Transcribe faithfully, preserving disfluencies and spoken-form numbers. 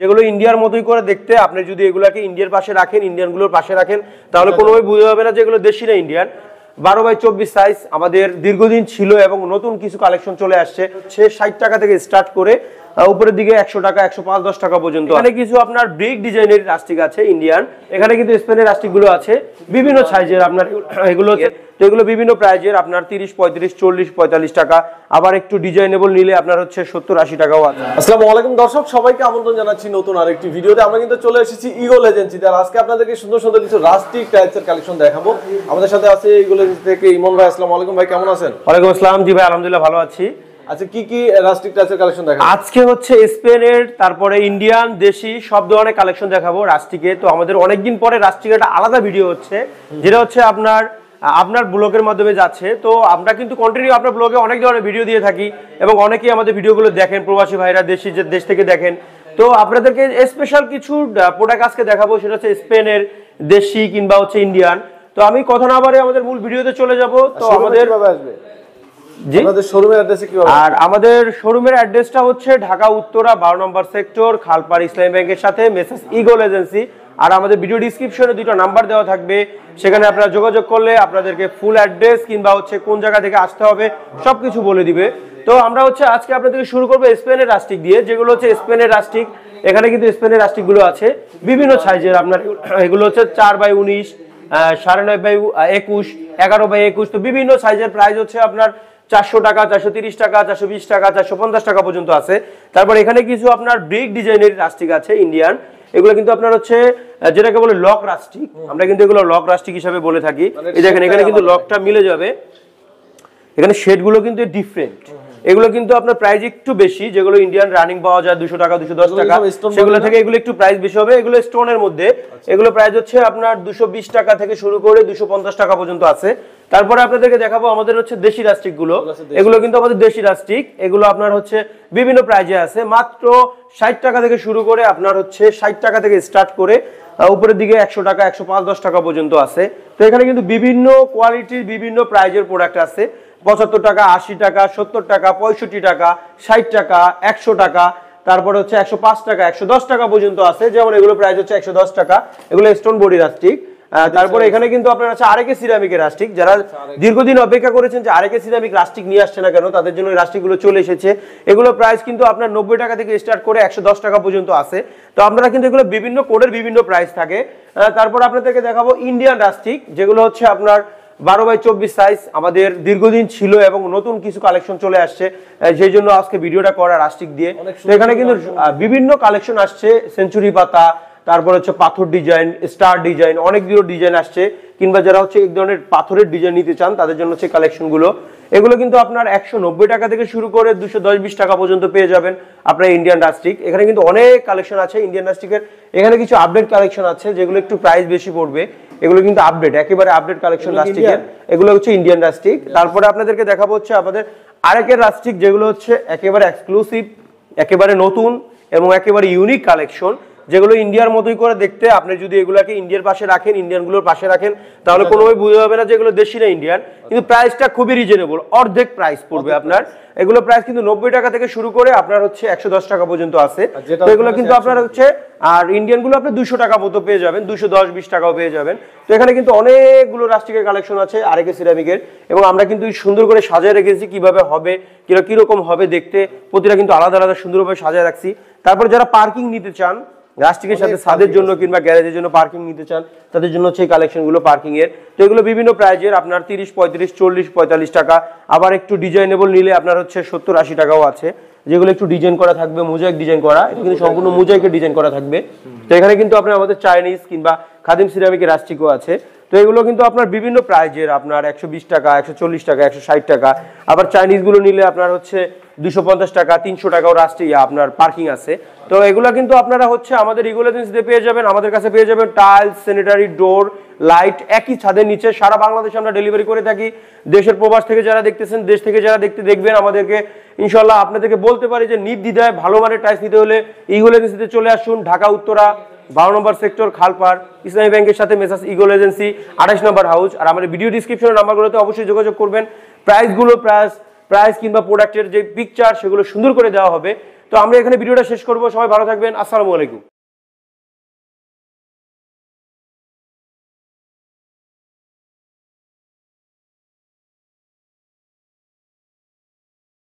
যেগুলো ইন্ডিয়ার মতোই করে দেখতে, আপনি যদি এগুলাকে ইন্ডিয়ার পাশে রাখেন, ইন্ডিয়ানগুলোর পাশে রাখেন, তাহলে কোনোভাবে বুঝতে হবে না যে এগুলো দেশি না ইন্ডিয়ান। বারো বাই চব্বিশ সাইজ আমাদের দীর্ঘদিন ছিল এবং নতুন কিছু কালেকশন চলে আসছে। সে ষাট টাকা থেকে স্টার্ট করে উপরের দিকে একশো টাকা, একশো পাঁচ, দশ টাকা পর্যন্ত। এখানে কিছু আপনার ব্রিক ডিজাইনের রাস্টিক আছে ইন্ডিয়ান, এখানে কিন্তু স্পেনের রাস্টিকগুলো আছে বিভিন্ন সাইজের। আপনার এগুলো এগুলো বিভিন্ন প্রাইজের, আপনার তিরিশ, পঁয়ত্রিশ, চল্লিশ, পঁয়তাল্লিশ টাকা। আবার একটু ডিজাইনেবল নিলে আপনার হচ্ছে সত্তর, আশি টাকাও আছে। আসসালামু আলাইকুম দর্শক, সবাইকে আমন্ত্রণ জানাচ্ছি নতুন আরেকটি ভিডিওতে। আমরা কিন্তু চলে এসেছি ইগল এজেন্সিতে, আর আজকে আপনাদেরকে সুন্দর সুন্দর কিছু রাস্টিক টাইপের কালেকশন দেখাবো। আমাদের সাথে আছে ইগল এজেন্সি থেকে ইমন ভাই। আসসালামু আলাইকুম ভাই, কেমন আছেন? ওয়ালাইকুম আসসালাম। জি ভাই আলহামদুলিল্লাহ ভালো আছি। আচ্ছা, কি কি রাস্টিক টাইপের কালেকশন দেখাবো আজকে? হচ্ছে স্পেনের, তারপরে ইন্ডিয়ান, দেশি সব ধরনের কালেকশন দেখাবো রাস্টিকে। তো আমাদের অনেকদিন পরে রাস্টিকের একটা আলাদা ভিডিও হচ্ছে, যেটা হচ্ছে আপনার আপনার ব্লগের মাধ্যমে যাচ্ছে। তো আমরা কিন্তু কন্টিনিউ আপনার ব্লগে অনেক ধরনের ভিডিও দিয়ে থাকি এবং অনেকেই আমাদের ভিডিওগুলো দেখেন, প্রবাসী ভাইরা দেশি যে দেশ থেকে দেখেন। তো আপনাদেরকে স্পেশাল কিছু প্রোডাক্ট আজকে দেখাবো, সেটা হচ্ছে স্পেনের দেশি কিংবা হচ্ছে ইন্ডিয়ান। তো আমি কথা না বাড়িয়ে আমাদের মূল ভিডিওতে চলে যাব। তো আমাদের আর আমাদের শোরুমের অ্যাড্রেসটা হচ্ছে ঢাকা উত্তরা বারো নম্বর সেক্টর, খালপাড় ইসলামী ব্যাংকের সাথে, এম এস ইগল এজেন্সি। আর আমাদের ভিডিও ডিসক্রিপশনে দুটো নাম্বার দেওয়া থাকবে, সেখানে আপনারা যোগাযোগ করলে আপনাদেরকে ফুল অ্যাড্রেস কিংবা হচ্ছে কোন জায়গা থেকে আসতে হবে সবকিছু বলে দিবে। তো আমরা হচ্ছে আজকে আপনাদেরকে শুরু করবো স্পেনের রাস্টিক দিয়ে, যেগুলো হচ্ছে স্পেনের রাস্টিক। এখানে কিন্তু স্পেনের রাস্টিকগুলো আছে বিভিন্ন সাইজের। আপনার এগুলো হচ্ছে চার বাই উনিশ, সাড়ে নয় বাই একুশ, এগারো বাই একুশ। তো বিভিন্ন সাইজের প্রাইস হচ্ছে আপনার চারশো টাকা, চারশো তিরিশ টাকা, চারশো বিশ টাকা, চারশো পঞ্চাশ টাকা পর্যন্ত আছে। তারপর এখানে কিছু আপনার ব্রিক ডিজাইনের রাস্টিক আছে ইন্ডিয়ান। এগুলো কিন্তু আপনার হচ্ছে যেটাকে বলে লক রাস্টিক, আমরা কিন্তু এগুলো লক রাস্টিক হিসাবে বলে থাকি। এই দেখেন এখানে কিন্তু লকটা মিলে যাবে, এখানে শেডগুলো কিন্তু ডিফারেন্ট। এগুলো কিন্তু আপনার প্রাইস একটু বেশি, যেগুলো ইন্ডিয়ান রানিং পাওয়া যায় দুশো টাকা, দুশো দশ টাকা, সেগুলো থেকে এগুলো একটু প্রাইস বেশি হবে। এগুলো স্টোনের মধ্যে, এগুলো প্রাইস হচ্ছে আপনার দুশো বিশ টাকা থেকে শুরু করে দুশো পঞ্চাশ টাকা পর্যন্ত আছে। তারপরে আপনাদেরকে দেখাবো আমাদের হচ্ছে দেশি রাস্টিক গুলো। এগুলো কিন্তু আমাদের দেশি রাস্টিক, এগুলো আপনার হচ্ছে বিভিন্ন প্রাইজে আছে, মাত্র ষাট টাকা থেকে শুরু করে আপনার হচ্ছে ষাট টাকা থেকে স্টার্ট করে উপরের দিকে একশো টাকা, একশো পাঁচ, দশ টাকা পর্যন্ত আছে। তো এখানে কিন্তু বিভিন্ন কোয়ালিটির বিভিন্ন প্রাইজের প্রোডাক্ট আছে। পঁচাত্তর টাকা, আশি টাকা, সত্তর টাকা, পঁয়ষট্টি টাকা, ষাট টাকা, একশো টাকা, তারপরে হচ্ছে একশো পাঁচ টাকা, একশো দশ টাকা পর্যন্ত আছে। যেমন এগুলো প্রাইস হচ্ছে একশো দশ টাকা, এগুলো স্টোন বডি রাস্টিক। তারপরে এখানে কিন্তু আপনার আছে আরেকে সিরামিকের রাস্টিক। যারা দীর্ঘদিন অপেক্ষা করেছেন যে আরেকে সিরামিক রাস্টিক নিয়ে আসছে না কেন, তাদের জন্য রাস্টিকগুলো চলে এসেছে। এগুলো প্রাইস কিন্তু আপনার নব্বই টাকা থেকে স্টার্ট করে একশো দশ টাকা পর্যন্ত আছে। তো আপনারা কিন্তু এগুলো বিভিন্ন কোডের বিভিন্ন প্রাইস থাকে। তারপর আপনাদেরকে দেখাবো ইন্ডিয়ান রাস্টিক, যেগুলো হচ্ছে আপনার বারো বাই চব্বিশ সাইজ আমাদের দীর্ঘদিন ছিল এবং নতুন কিছু কালেকশন চলে আসছে, সেই জন্য আজকে ভিডিওটা করা রাস্টিক দিয়ে। এখানে কিন্তু বিভিন্ন কালেকশন আসছে, সেঞ্চুরি পাতা, তারপর হচ্ছে পাথর ডিজাইন, স্টার ডিজাইন, অনেকগুলো ডিজাইন আসছে। কিংবা যারা হচ্ছে এক ধরনের পাথরের ডিজাইন নিতে চান তাদের জন্য সেই কালেকশনগুলো। এগুলো কিন্তু আপনার একশো নব্বই টাকা থেকে শুরু করে দুশো দশ বিশ টাকা পর্যন্ত পেয়ে যাবেন আপনার ইন্ডিয়ান রাস্টিক। এখানে কিন্তু অনেক কালেকশন আছে ইন্ডিয়ান রাস্টিকের। এখানে কিছু আপডেট কালেকশন আছে, যেগুলো একটু প্রাইস বেশি পড়বে। এগুলো কিন্তু আপডেট, একেবারে আপডেট কালেকশন রাস্টিকের। এগুলো হচ্ছে ইন্ডিয়ান রাস্টিক। তারপরে আপনাদেরকে দেখাবো হচ্ছে আমাদের আরেকের রাস্টিক, যেগুলো হচ্ছে একেবারে এক্সক্লুসিভ, একেবারে নতুন এবং একেবারে ইউনিক কালেকশন, যেগুলো ইন্ডিয়ার মতোই করে দেখতে। আপনি যদি এগুলাকে ইন্ডিয়ার পাশে রাখেন, ইন্ডিয়ানগুলোর পাশে রাখেন, তাহলে কোনোভাবে বুঝতে হবে না যে এগুলো দেশি না ইন্ডিয়ান। কিন্তু প্রাইসটা খুবই রিজনেবল, অর্ধেক প্রাইস পড়বে আপনার। এগুলো প্রাইস কিন্তু নব্বই টাকা থেকে শুরু করে আপনার হচ্ছে একশো দশ টাকা পর্যন্ত আছে। তো এগুলো কিন্তু আপনার হচ্ছে, আর ইন্ডিয়ানগুলো আপনি দুশো টাকা মতো পেয়ে যাবেন, দুশো দশ বিশ টাকাও পেয়ে যাবেন। তো এখানে কিন্তু অনেকগুলো রাস্টিকের কালেকশন আছে আরেকে সিরামিকের, এবং আমরা কিন্তু সুন্দর করে সাজায় রেখেছি কিভাবে হবে, কিরা কিরকম হবে দেখতে, প্রতিটা কিন্তু আলাদা আলাদা সুন্দরভাবে সাজায় রাখছি। তারপরে যারা পার্কিং নিতে চান রাস্টিকের সাথে, ছাদের জন্য কিংবা গ্যারেজের জন্য পার্কিং নিতে চান, তাদের জন্য সেই কালেকশনগুলো পার্কিং এর। তো এগুলো বিভিন্ন প্রাইজের, আপনার তিরিশ, পঁয়ত্রিশ, চল্লিশ, পঁয়তাল্লিশ টাকা। আবার একটু ডিজাইনেবল নিলে আপনার হচ্ছে সত্তর, আশি টাকাও আছে, যেগুলো একটু ডিজাইন করা থাকবে, মোজাইক ডিজাইন করা। এটা কিন্তু সম্পূর্ণ মোজাইকের ডিজাইন করা থাকবে। তো এখানে কিন্তু আপনার আমাদের চাইনিজ কিংবা খাদিম সিরামিকের রাস্টিকও আছে। তো এগুলো কিন্তু আপনার বিভিন্ন প্রাইজের, আপনার একশো বিশ টাকা, একশো চল্লিশ টাকা, একশো ষাট টাকা। আবার চাইনিজগুলো নিলে আপনার হচ্ছে দুশো পঞ্চাশ টাকা, তিনশো টাকাও রাস্টে আপনার পার্কিং আছে। তো এগুলো কিন্তু আপনারা হচ্ছে আমাদের ইগল এজেন্সিতে পেয়ে যাবেন। আমাদের কাছে পেয়ে যাবেন টাইলস, স্যানিটারি, ডোর, লাইট একই ছাদের নিচে। সারা বাংলাদেশে আমরা ডেলিভারি করে থাকি। দেশের প্রবাস থেকে যারা দেখতেছেন, দেশ থেকে যারা দেখতে দেখবেন আমাদেরকে, ইনশাল্লাহ আপনাদেরকে বলতে পারি যে নির্দ্বিধায় ভালো মানের টাইলস নিতে হলে ইগল এজেন্সিতে চলে আসুন। ঢাকা উত্তরা বারো নম্বর সেক্টর, খালপাড় ইসলামী ব্যাংকের সাথে, মেসাস ইগল এজেন্সি, আঠাশ নম্বর হাউস। আর আমাদের ভিডিও ডিসক্রিপশনের নাম্বারগুলোতে অবশ্যই যোগাযোগ করবেন। প্রাইসগুলো প্রাইস প্রাইস কিংবা প্রোডাক্টের যে পিকচার সেগুলো সুন্দর করে দেওয়া হবে। तो আমরা এখানে ভিডিওটা শেষ করব। সবাই ভালো থাকবেন। আসসালামু আলাইকুম।